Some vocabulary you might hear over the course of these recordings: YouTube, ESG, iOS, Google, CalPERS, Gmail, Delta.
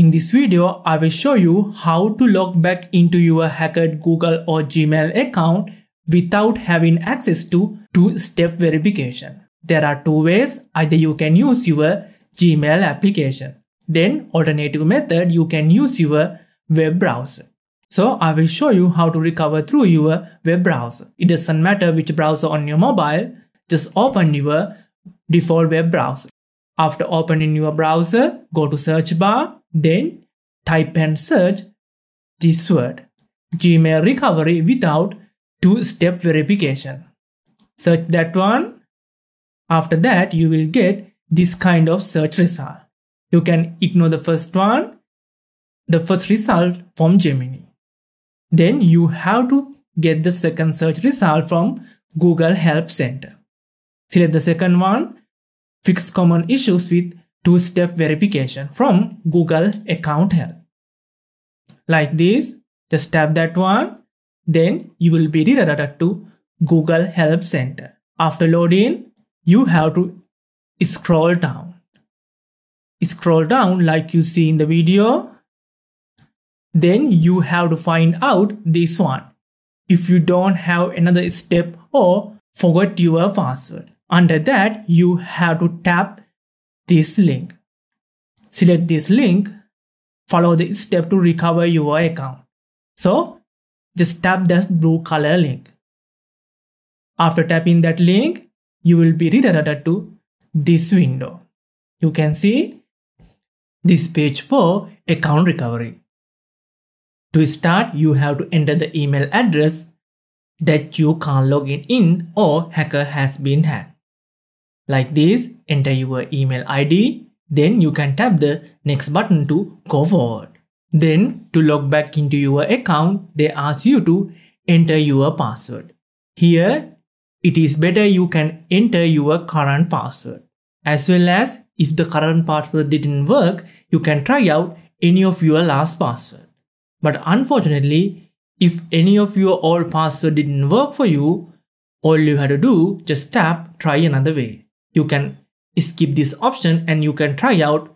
In this video, I will show you how to log back into your hacked Google or Gmail account without having access to two-step verification. There are two ways. Either you can use your Gmail application. Then alternative method, you can use your web browser. So I will show you how to recover through your web browser. It doesn't matter which browser on your mobile, just open your default web browser. After opening your browser, go to search bar, then type and search this word, Gmail recovery without two-step verification. Search that one. After that, you will get this kind of search result. You can ignore the first one, the first result from Gemini. Then you have to get the second search result from Google Help Center. Select the second one, fix common issues with two-step verification from Google Account Help. Like this, just tap that one, then you will be redirected to Google Help Center. After loading, you have to scroll down. Scroll down like you see in the video. Then you have to find out this one. If you don't have another step or forgot your password. Under that, you have to tap this link. Select this link. Follow the step to recover your account. So just tap that blue color link. After tapping that link, you will be redirected to this window. You can see this page for account recovery. To start, you have to enter the email address that you can't log in or hacker has been hacked. Like this, enter your email ID, then you can tap the next button to go forward. Then, to log back into your account, they ask you to enter your password. Here, it is better you can enter your current password. As well as, if the current password didn't work, you can try out any of your last password. But unfortunately, if any of your old password didn't work for you, all you had to do, just tap try another way. You can skip this option and you can try out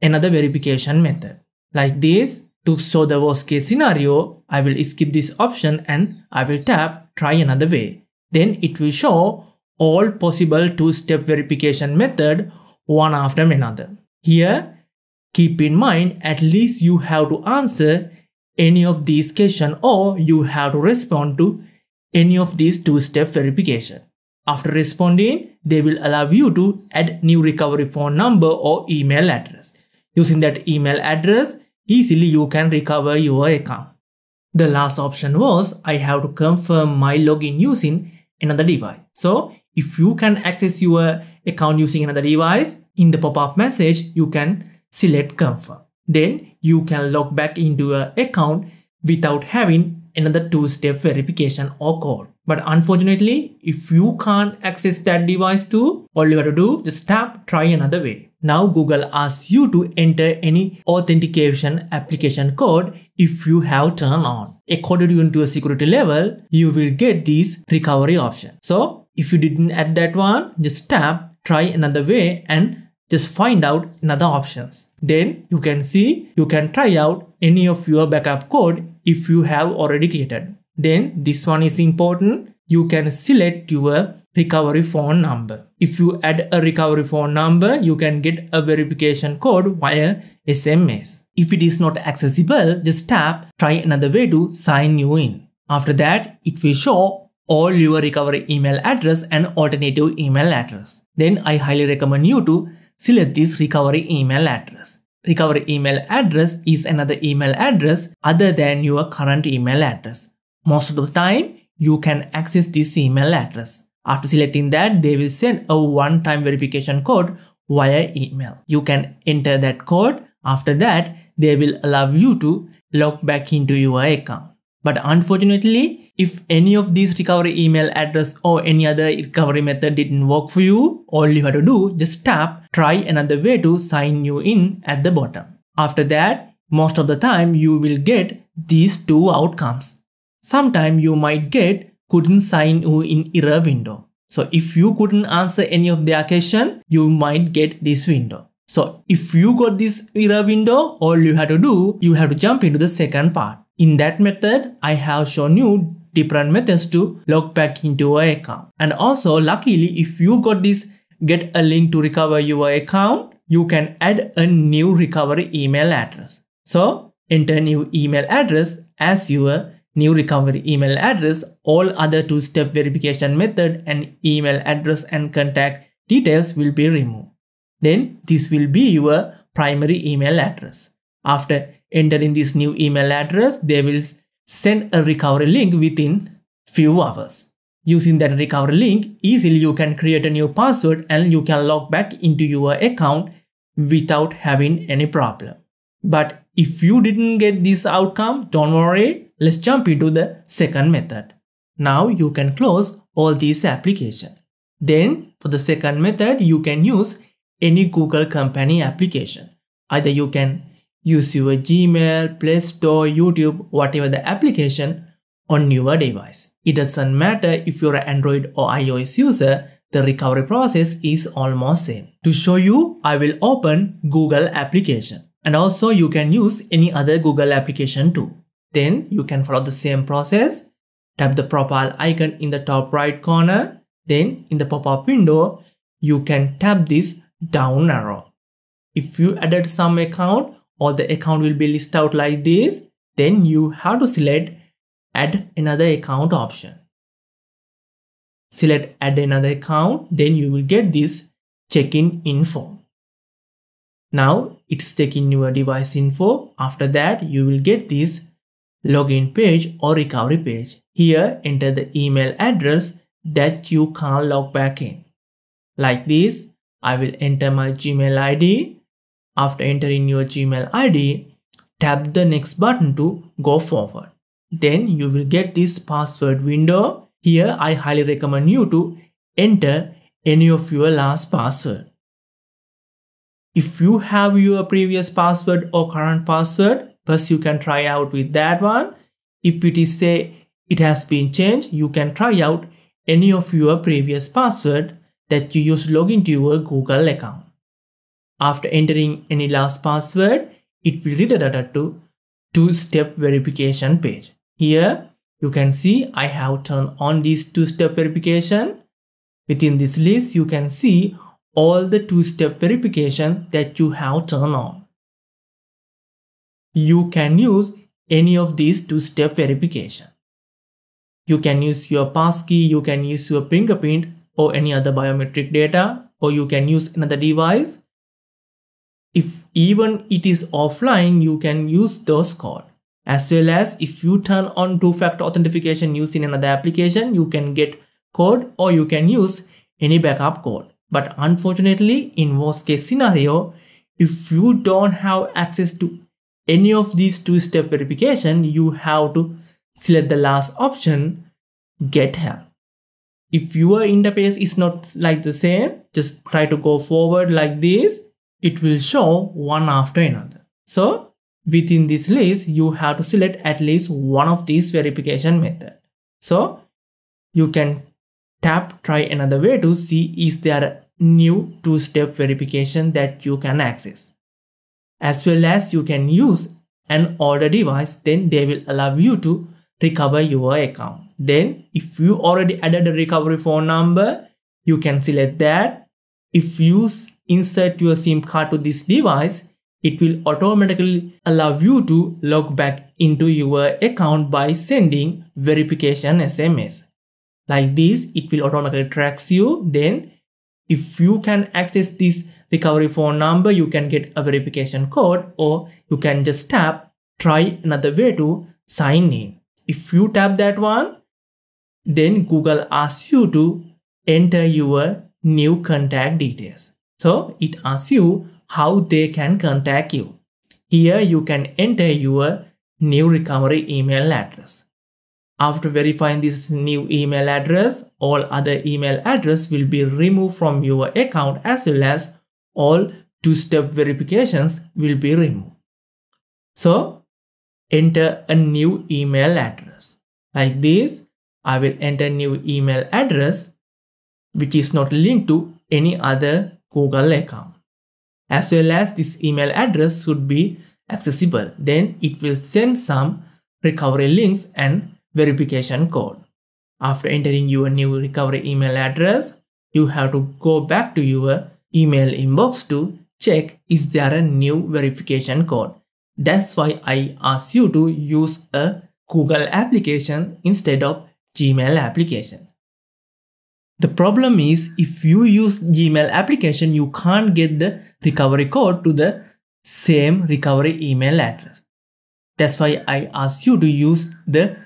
another verification method. Like this, to show the worst case scenario, I will skip this option and I will tap try another way. Then it will show all possible two-step verification method one after another. Here, keep in mind at least you have to answer any of these questions or you have to respond to any of these two-step verification. After responding, they will allow you to add new recovery phone number or email address. Using that email address, easily you can recover your account. The last option was I have to confirm my login using another device. So, if you can access your account using another device, in the pop-up message, you can select confirm. Then you can log back into your account without having another two-step verification or code. But unfortunately, if you can't access that device too, all you have to do, just tap try another way. Now Google asks you to enter any authentication application code if you have turned on. According to your security level, you will get this recovery option. So, if you didn't add that one, just tap try another way and just find out another options. Then you can see you can try out any of your backup code if you have already created. Then this one is important. You can select your recovery phone number. If you add a recovery phone number, you can get a verification code via SMS. If it is not accessible, just tap try another way to sign you in. After that, it will show all your recovery email address and alternative email address. Then I highly recommend you to select this recovery email address. Recovery email address is another email address other than your current email address. Most of the time, you can access this email address. After selecting that, they will send a one-time verification code via email. You can enter that code. After that, they will allow you to log back into your account. But unfortunately, if any of these recovery email address or any other recovery method didn't work for you, all you have to do, just tap try another way to sign you in at the bottom. After that, most of the time you will get these two outcomes. Sometimes you might get couldn't sign you in error window. So if you couldn't answer any of their question, you might get this window. So if you got this error window, all you have to do, you have to jump into the second part. In that method, I have shown you different methods to log back into your account. And also, luckily, if you got this get a link to recover your account, you can add a new recovery email address. So enter new email address as your new recovery email address. All other two-step verification method and email address and contact details will be removed. Then this will be your primary email address. After entering this new email address, they will send a recovery link within few hours. Using that recovery link, easily you can create a new password and you can log back into your account without having any problem. But if you didn't get this outcome, don't worry, let's jump into the second method. Now you can close all these applications. Then for the second method, you can use any Google company application. Either you can use your Gmail, Play Store, YouTube, whatever the application on your device. It doesn't matter if you're an Android or iOS user, the recovery process is almost same. To show you, I will open Google application, and also you can use any other Google application too. Then you can follow the same process. Tap the profile icon in the top right corner. Then in the pop-up window, you can tap this down arrow. If you added some account, all the account will be listed out like this. Then you have to select add another account option. Select add another account, then you will get this check-in info. Now it's taking your device info. After that, you will get this login page or recovery page. Here, enter the email address that you can't log back in. Like this, I will enter my Gmail ID. After entering your Gmail ID, tap the next button to go forward. Then you will get this password window. Here, I highly recommend you to enter any of your last password. If you have your previous password or current password, first you can try out with that one. If it is say it has been changed, you can try out any of your previous password that you used to log into your Google account. After entering any last password, it will redirect to two-step verification page. Here you can see I have turned on this two-step verification. Within this list, you can see all the two-step verification that you have turned on. You can use any of these two-step verification. You can use your passkey, you can use your fingerprint or any other biometric data, or you can use another device. If even it is offline, you can use those codes. As well as if you turn on two-factor authentication using another application, you can get code or you can use any backup code. But unfortunately, in worst case scenario, if you don't have access to any of these two-step verification, you have to select the last option, get help. If your interface is not like the same, just try to go forward like this. It will show one after another. So within this list, you have to select at least one of these verification methods. So you can tap try another way to see is there a new two-step verification that you can access. As well as you can use an older device, then they will allow you to recover your account. Then if you already added a recovery phone number, you can select that. If you insert your SIM card to this device, it will automatically allow you to log back into your account by sending verification SMS. Like this, it will automatically track you. Then if you can access this recovery phone number, you can get a verification code, or you can just tap try another way to sign in. If you tap that one, then Google asks you to enter your new contact details. So it asks you how they can contact you. Here you can enter your new recovery email address. After verifying this new email address, all other email address will be removed from your account, as well as all two-step verifications will be removed. So enter a new email address. Like this, I will enter new email address which is not linked to any other Google account. as well as this email address should be accessible. Then it will send some recovery links and verification code. After entering your new recovery email address, you have to go back to your email inbox to check is there a new verification code. That's why I ask you to use a Google application instead of Gmail application. The problem is if you use Gmail application, you can't get the recovery code to the same recovery email address. That's why I ask you to use the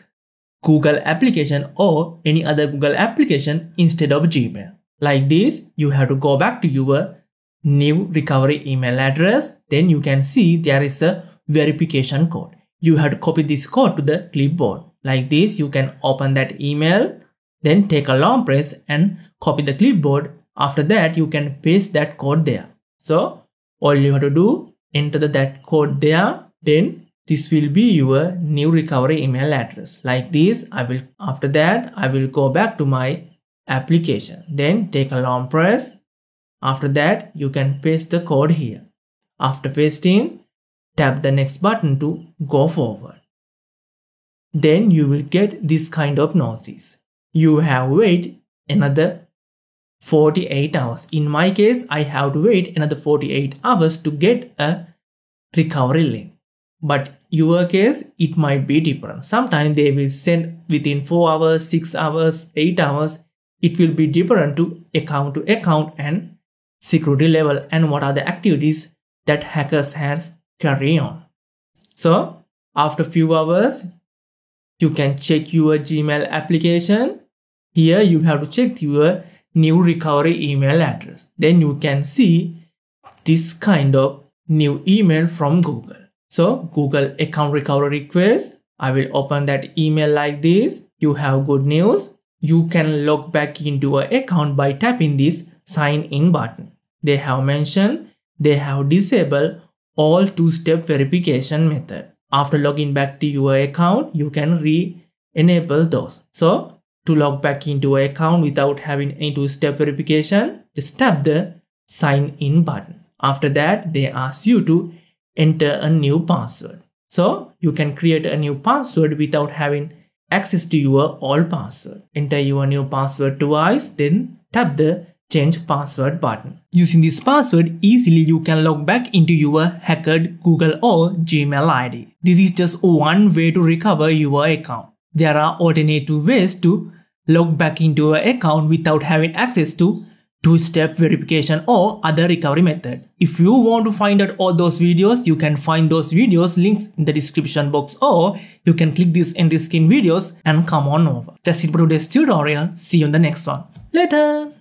Google application or any other Google application instead of Gmail. Like this, you have to go back to your new recovery email address. Then you can see there is a verification code. You have to copy this code to the clipboard. Like this, you can open that email, then take a long press and copy the clipboard. After that, you can paste that code there. So all you have to do, enter that code there. Then this will be your new recovery email address. Like this, after that, I will go back to my application. Then take a long press. After that, you can paste the code here. After pasting, tap the next button to go forward. Then you will get this kind of notice. You have wait another 48 hours. In my case, I have to wait another 48 hours to get a recovery link. But your case, it might be different. Sometimes they will send within 4 hours, 6 hours, 8 hours. It will be different to account and security level and what are the activities that hackers has carry on. So after few hours, you can check your Gmail application. Here you have to check your new recovery email address. Then you can see this kind of new email from Google. So Google account recovery request. I will open that email like this. You have good news. You can log back into your account by tapping this sign in button. They have mentioned they have disabled all two-step verification method. After logging back to your account, you can re-enable those. So to log back into your account without having any two-step verification, just tap the sign in button. After that, they ask you to enter a new password. So you can create a new password without having access to your old password. Enter your new password twice, then tap the change password button. Using this password, easily you can log back into your hacked Google or Gmail ID. This is just one way to recover your account. There are alternative ways to log back into your account without having access to two-step verification or other recovery method. If you want to find out all those videos, you can find those videos links in the description box, or you can click this end screen videos and come on over. That's it for today's tutorial. See you in the next one. Later.